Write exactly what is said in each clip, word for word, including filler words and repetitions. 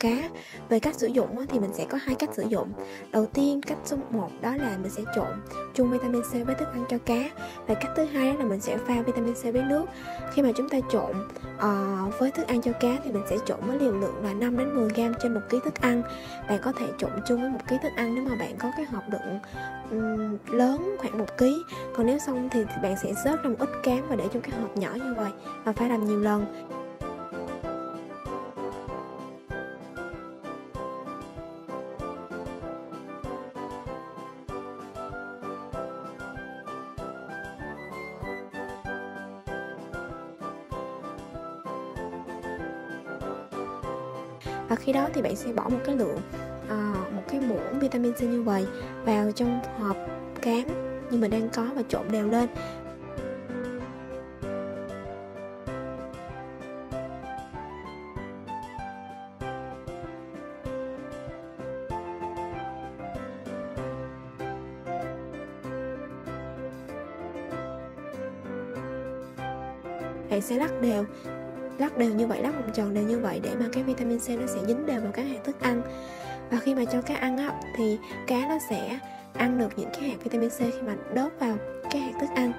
cá. Về cách sử dụng thì mình sẽ có hai cách sử dụng. Đầu tiên, cách số một đó là mình sẽ trộn chung vitamin C với thức ăn cho cá. Và cách thứ hai là mình sẽ pha vitamin C với nước. Khi mà chúng ta trộn uh, với thức ăn cho cá thì mình sẽ trộn với liều lượng là năm đến mười gam trên một ký thức ăn. Bạn có thể trộn chung với một ký thức ăn nếu mà bạn có cái hộp đựng um, lớn khoảng một ký. Còn nếu xong thì, thì bạn sẽ xớt ra một ít cám và để trong cái hộp nhỏ như vậy và phải làm nhiều lần. Và khi đó thì bạn sẽ bỏ một cái lượng, à, một cái muỗng vitamin C như vậy vào trong hộp cám như mình đang có và trộn đều lên. Bạn sẽ lắc đều. Lắc đều như vậy, lắc vòng tròn đều như vậy để mà cái vitamin C nó sẽ dính đều vào các hạt thức ăn. Và khi mà cho cá ăn á, thì cá nó sẽ ăn được những cái hạt vitamin C khi mà đốt vào cái hạt thức ăn.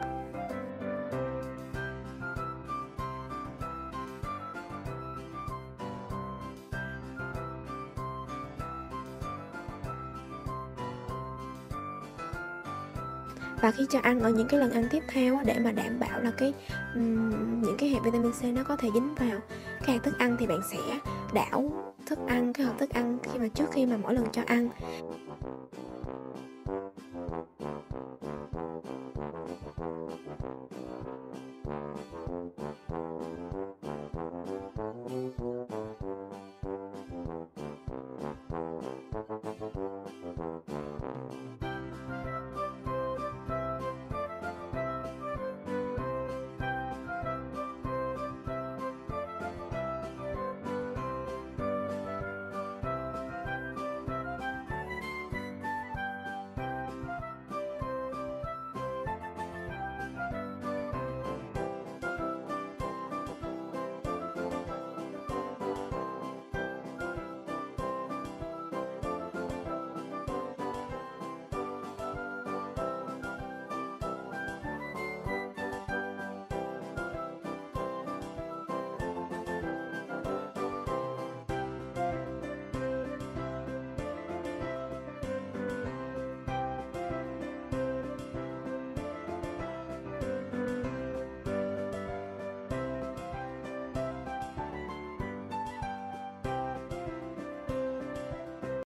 Và khi cho ăn ở những cái lần ăn tiếp theo để mà đảm bảo là cái um, những cái hạt vitamin C nó có thể dính vào cái hạt thức ăn thì bạn sẽ đảo thức ăn, cái hộp thức ăn khi mà trước khi mà mỗi lần cho ăn.